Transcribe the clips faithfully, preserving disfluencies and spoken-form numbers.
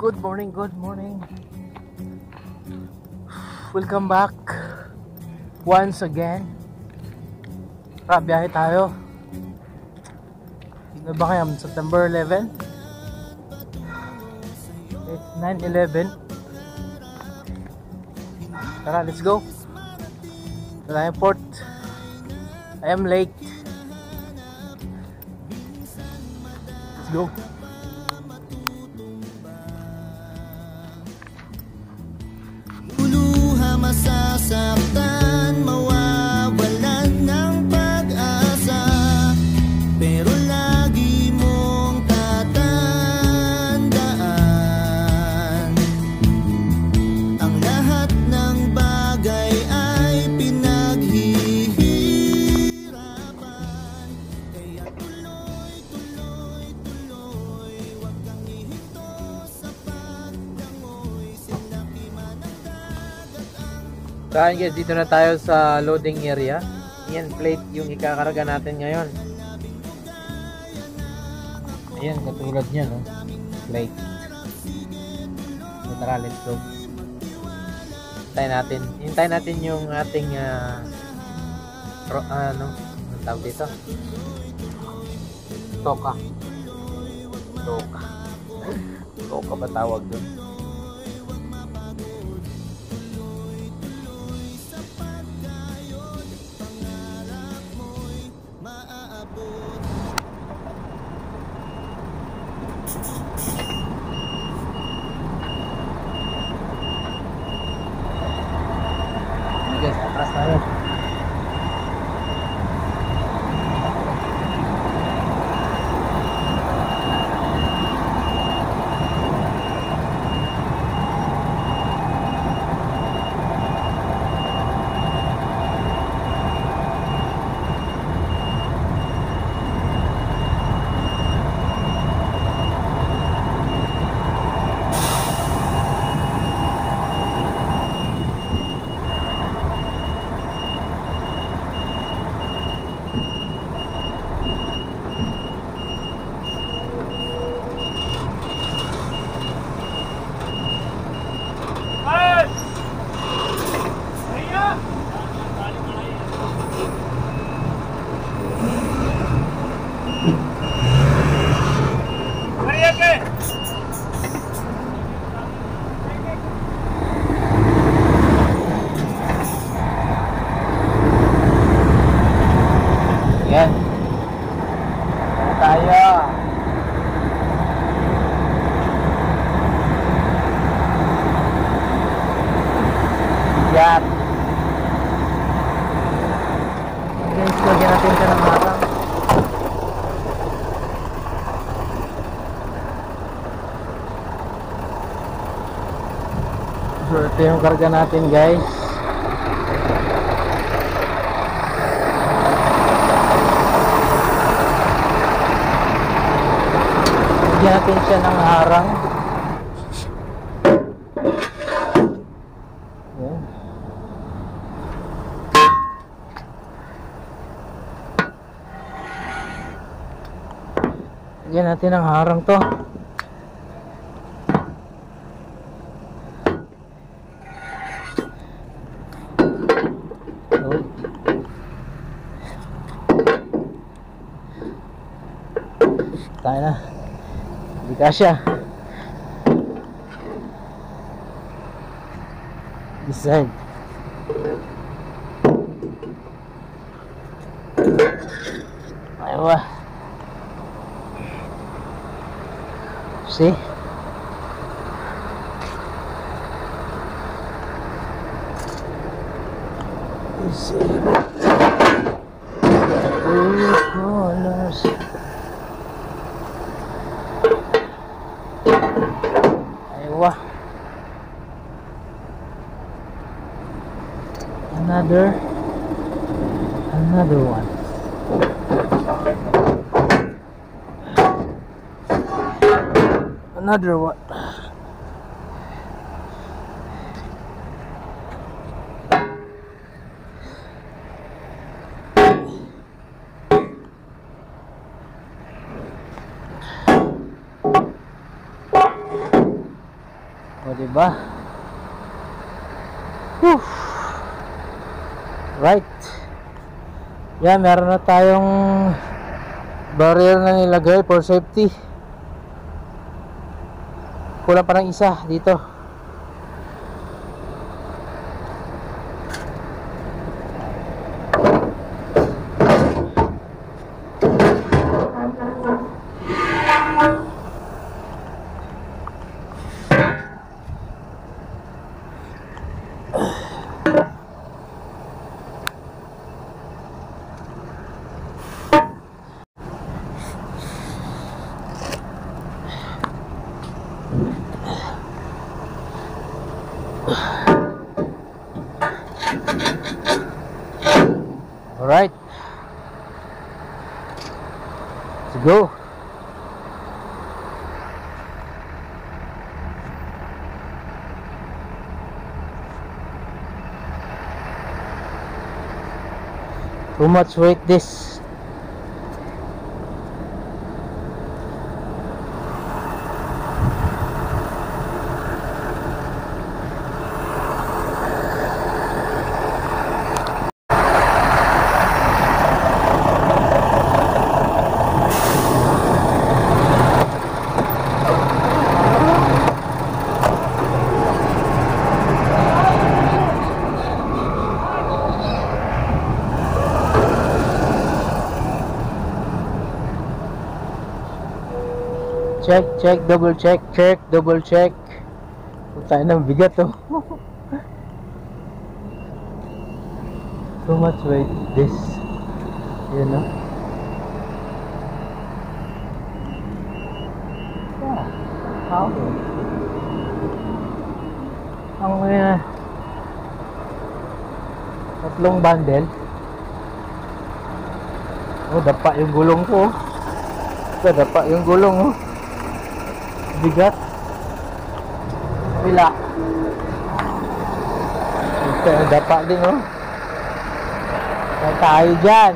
Good morning, good morning. Welcome back once again. Tara, biyahe tayo. Ano ba kaya? September eleventh? It's nine eleven. Tara, let's go. The airport. I am late. Let's go. Masasaktan, mawawalan ng pag-asa, pero lagi mong tatandaan, ang lahat ng bagay ay pinaghihirapan. Kaya tuloy, tuloy, tuloy, huwag kang ihinto sa pagdangoy. Sinakiman ang dagat ang... Saan guys, dito na tayo sa loading area. Ayan, plate yung ikakarga natin ngayon. Ayan, katulad niya, no? Plate. So, tara, let's go. Hintayin natin. Hintayin natin yung ating uh, ro, uh, ano, ang tawag dito? Toka. Toka. Toka ba tawag doon? So, ito yung karga natin guys. Lagyan natin siya ng harang. Ayan. Lagyan natin ng harang to. Tayo na. Hindi kasya. This side. Ayaw ah. See? This side. Another, another one. Another one. O, diba? Whew. Right. Yan, meron na tayong barrier na nilagay for safety. Kulang pa ng isa dito. Alright, let's go. Too much weight this. Check, check, double check, check, double check. Putain, ang bigat oh. Too much weight this, you know. Yeah, how? Ang uh, tatlong bundle. Oh, dapat yung gulong ko. Dapat, dapat yung gulong oh. Bigat bila kita dapat din oh. Tayo dyan .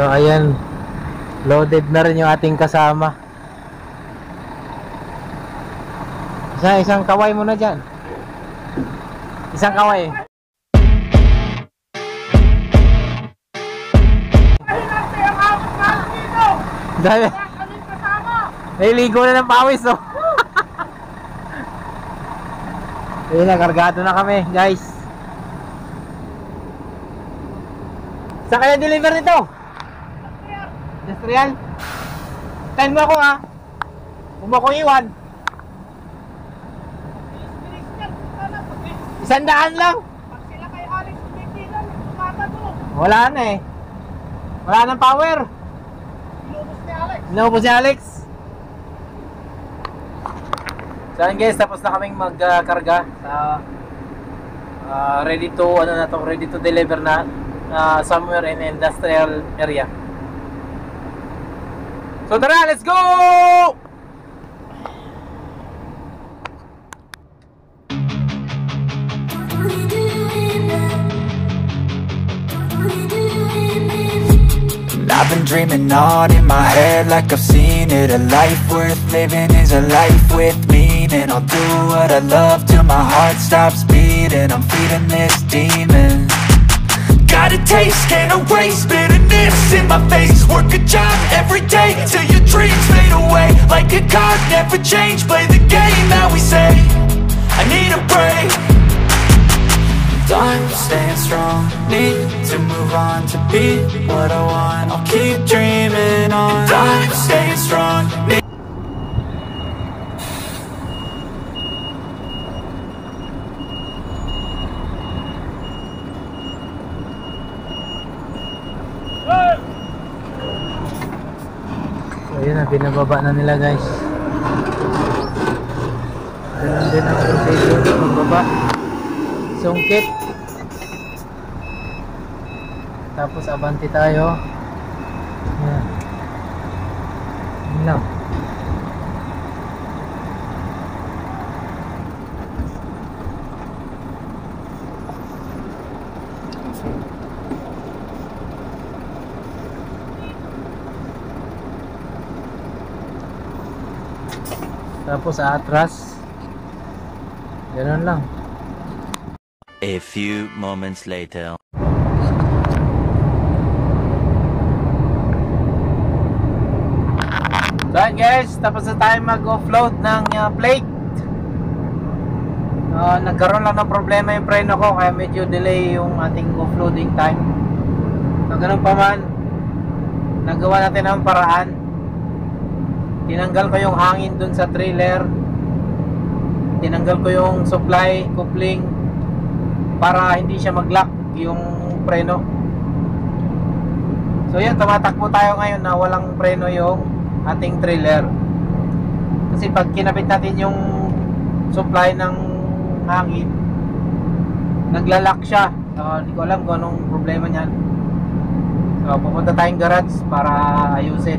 So ayan, loaded na rin yung ating kasama. Isa, isang kaway muna dyan. Isang kaway. Dahil niligo na ng pawis oh. Ayun na, kargado na kami guys. Saan kaya deliver nito? Industrial. Tain mo ako ha. Huwag mo akong iwan. Isang daan lang. Pag sila kay Alex Bikinan, kumata to. Wala na eh. Wala nang power. Inubos ni Alex. Inubos ni Alex. So guys, tapos na kaming magkarga. Uh, uh, ready to, ano na to, ready to deliver na uh, somewhere in industrial area. So tara, let's go! I've been dreaming on in my head like I've seen it. A life worth living is a life with meaning. I'll do what I love till my heart stops beating. I'm feeding this demon. Got a taste, can't erase bitterness in my face. Work a job every day till your dreams fade away. Like a card, never change, play the game that we say. I need a break. Time's staying strong. Need to move on to be what I want. I'll keep dreaming on. And I'm staying strong. Need ayun na, binababa na nila guys. Ganun din ang procedure, magbaba, sungkit, tapos abanti tayo. Ayan, yun lang. Tapos sa atras, ganun lang. A few moments later. Done guys, tapos na tayo mag-offload ng uh, plate. Uh, nagkaroon lang ng problema yung preno ko, kaya medyo delay yung ating offloading time. So, ganun pa man, nagawa natin ang paraan. Tinanggal ko yung hangin dun sa trailer, tinanggal ko yung supply coupling para hindi siya mag-lock yung preno. So yun, tumatakbo tayo ngayon na walang preno yung ating trailer, kasi pag kinabit natin yung supply ng hangin, nagla-lock siya. So hindi ko alam kung anong problema niyan. So pupunta tayong garage para ayusin.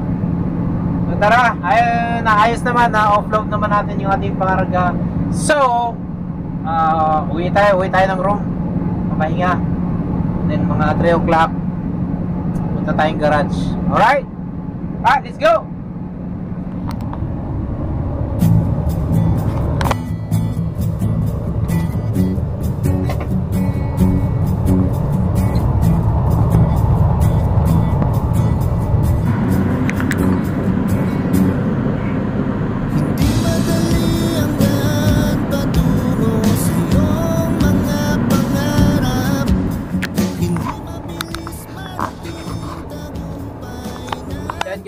So tara, ay, naayos naman, na-offload naman natin yung ating pangarga. So, uh, uwi tayo, uwi tayo ng room, papahinga. Then mga three o'clock, punta tayong garage. Alright? Alright, let's go!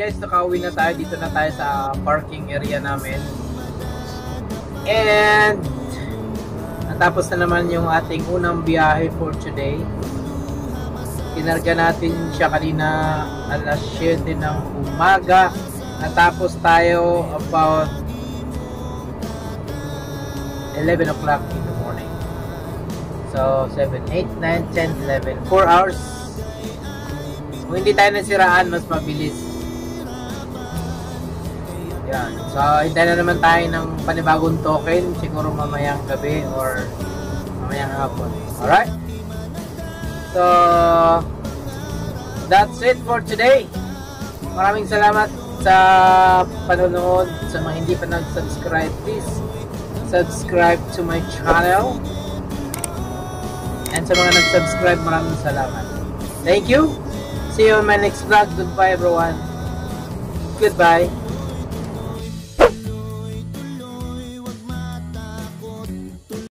Guys, nakauwi na tayo. Dito na tayo sa parking area namin. And natapos na naman yung ating unang biyahe for today. Kinarga natin siya kanina alas siyete ng umaga. Natapos tayo about eleven o'clock in the morning. So seven, eight, nine, ten, eleven, four hours. Kung hindi tayo nasiraan, mas mabilis. Yan. So, hintay na naman tayo ng panibagong token, siguro mamayang gabi or mamayang hapon. Alright? So, that's it for today. Maraming salamat sa panonood. Sa mga hindi pa nag-subscribe, please subscribe to my channel. And sa mga nag-subscribe, maraming salamat. Thank you. See you on my next vlog. Goodbye everyone. Goodbye.